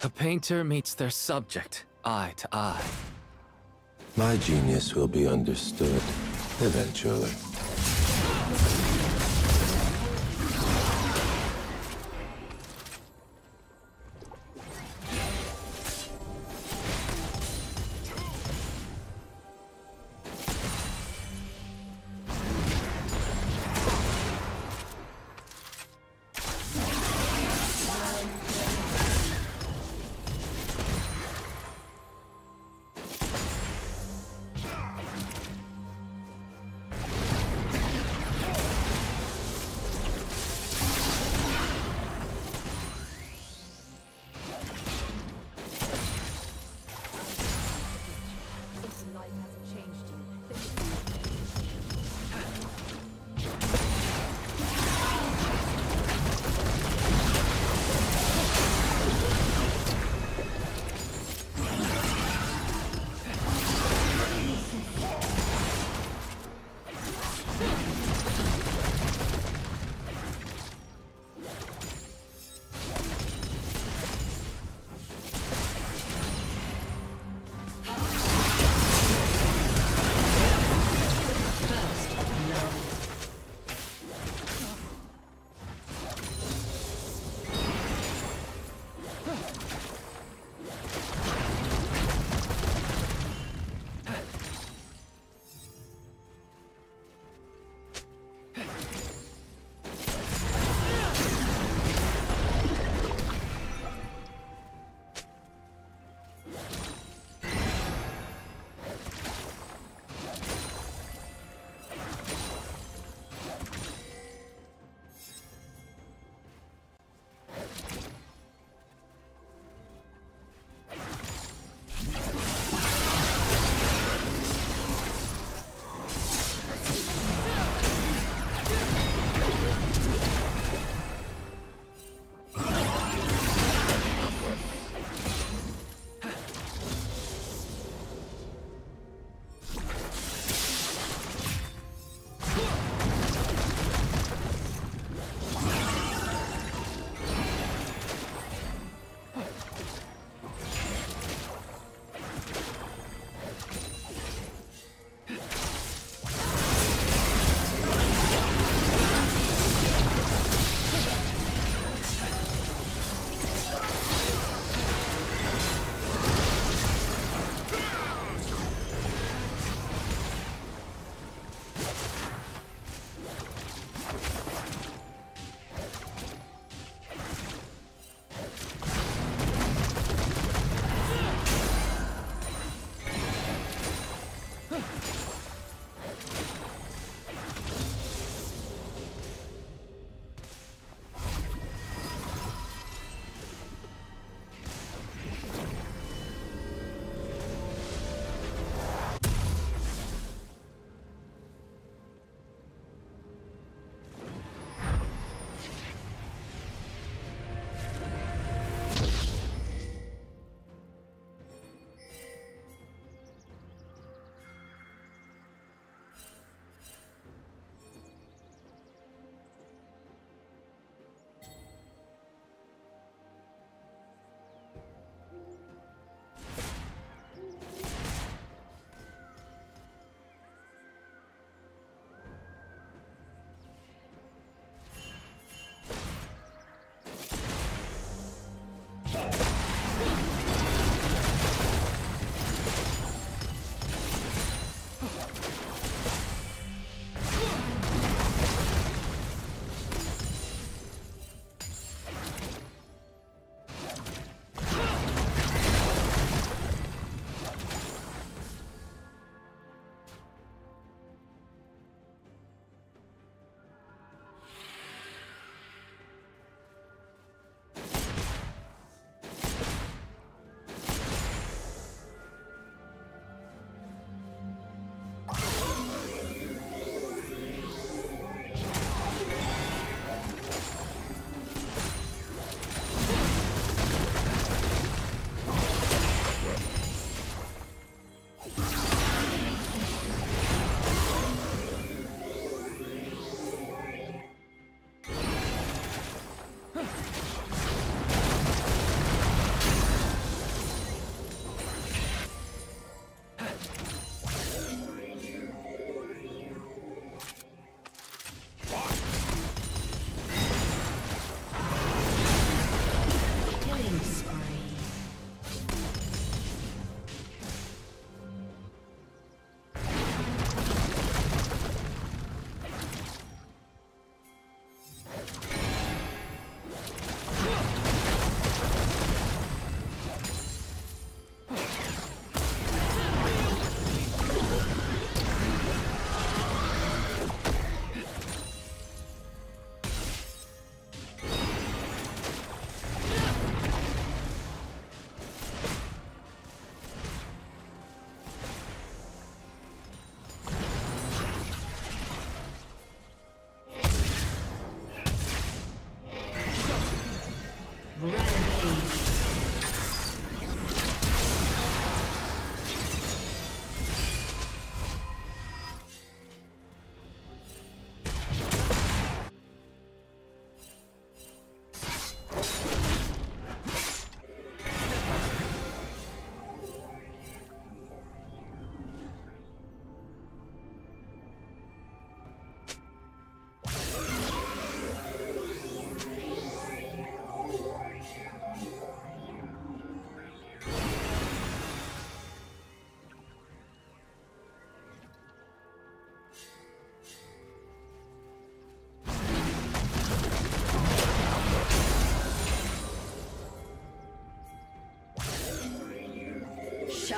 The painter meets their subject, eye to eye. My genius will be understood, eventually.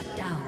Shut down.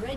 Red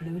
Blue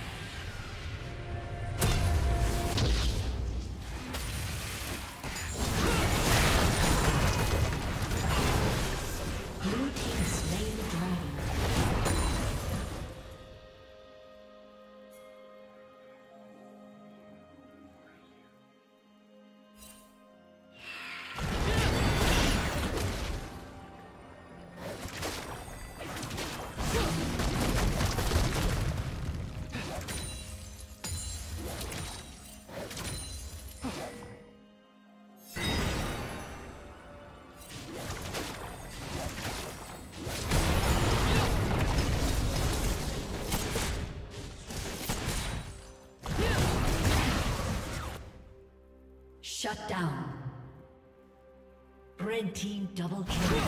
Blue team slain the dragon. Shut down. Red team double kill.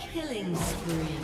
Killing spree.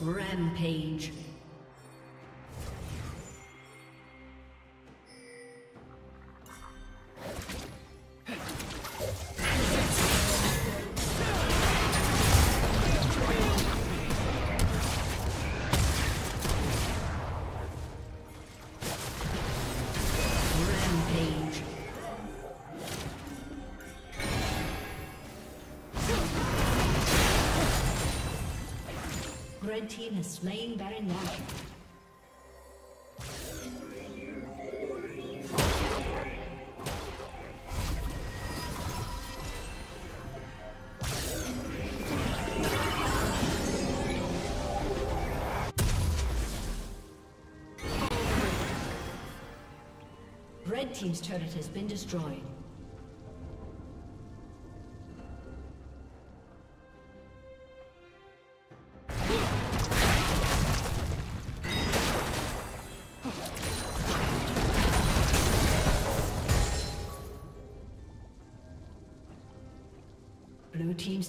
Rampage. Red team has slain Baron Nashor. Red team's turret has been destroyed. Team's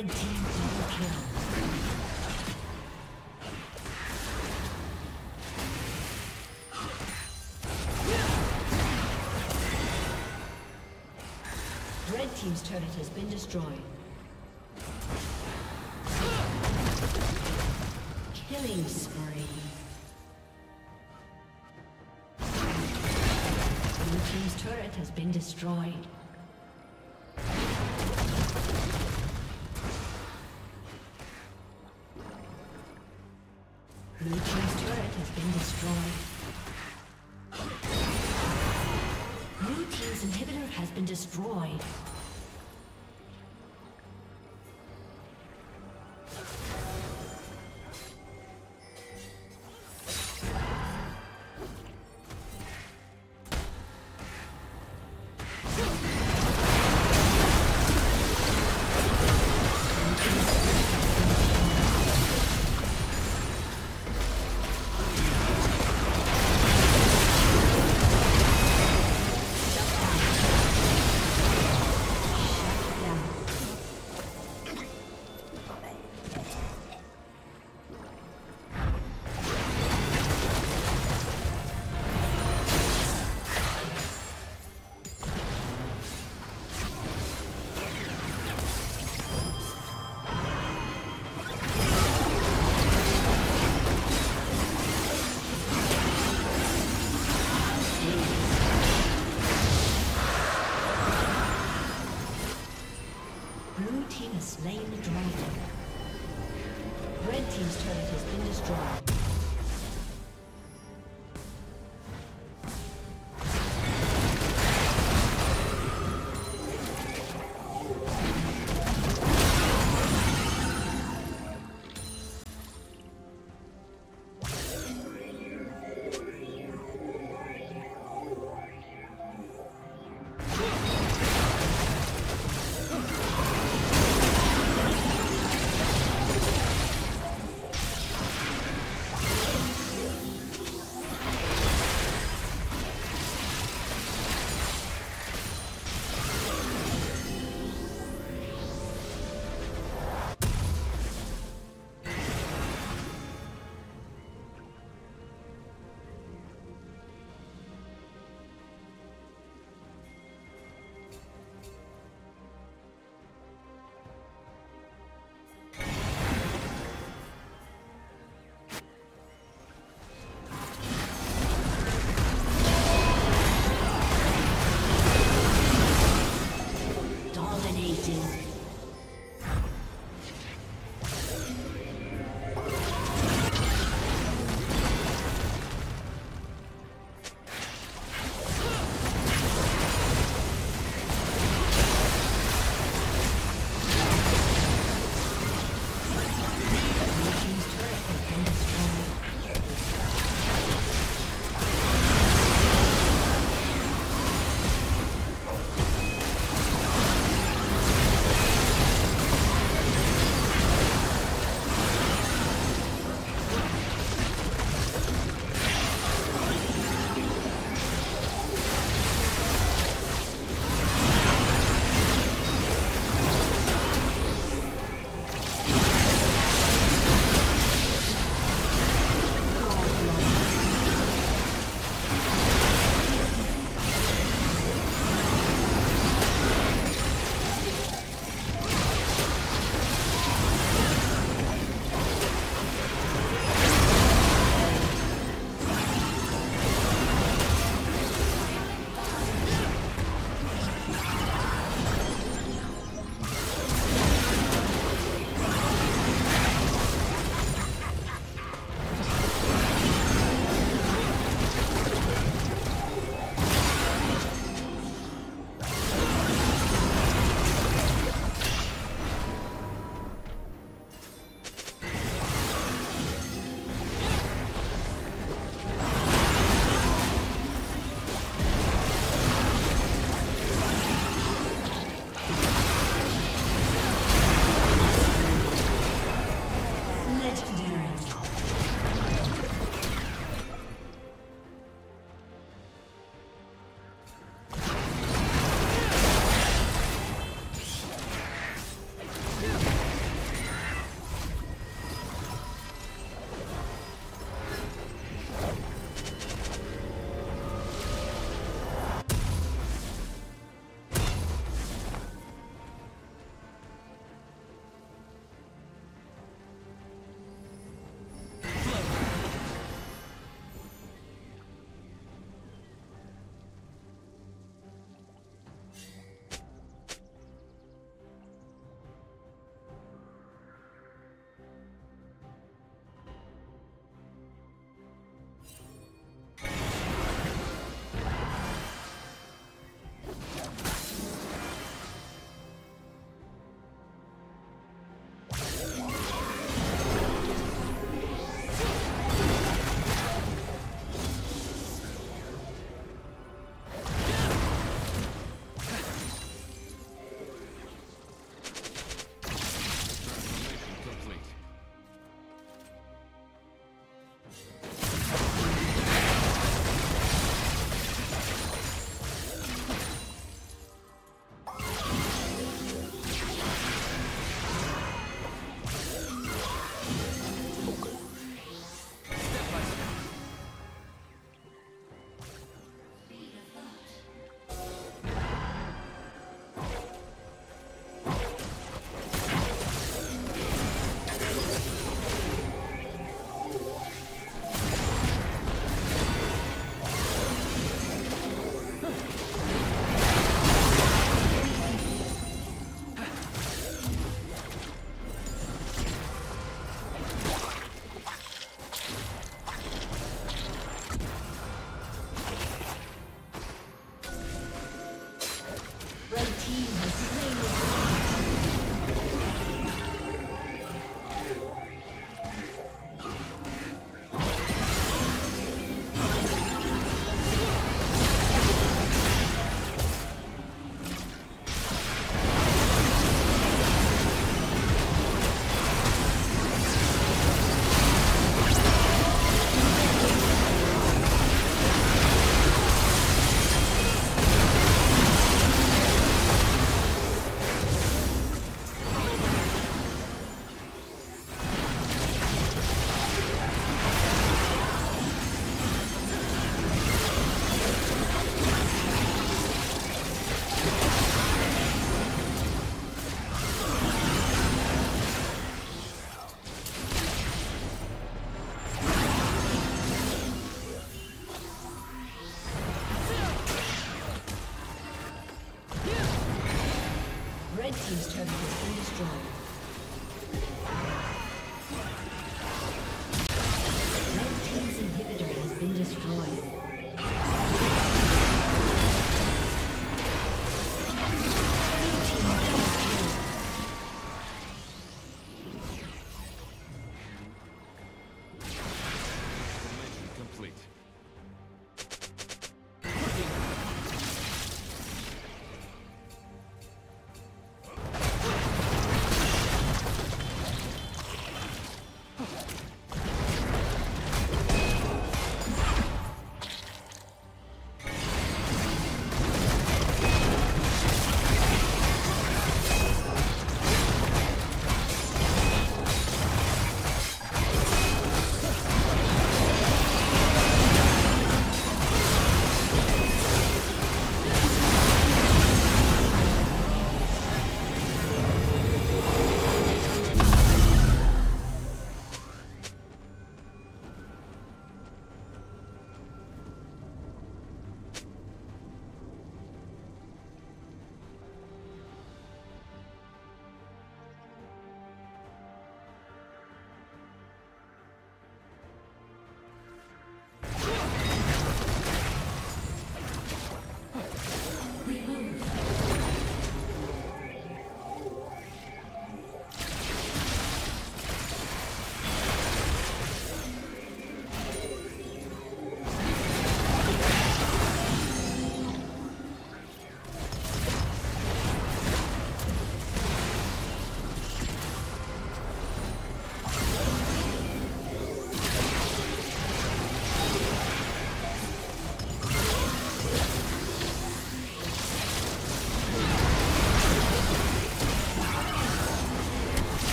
Red team double kill. Red team's turret has been destroyed. Killing spree. Blue team's turret has been destroyed. Blue team's turret has been destroyed. Blue team's inhibitor has been destroyed. Blue team has slain the dragon. Red team's turret has been destroyed.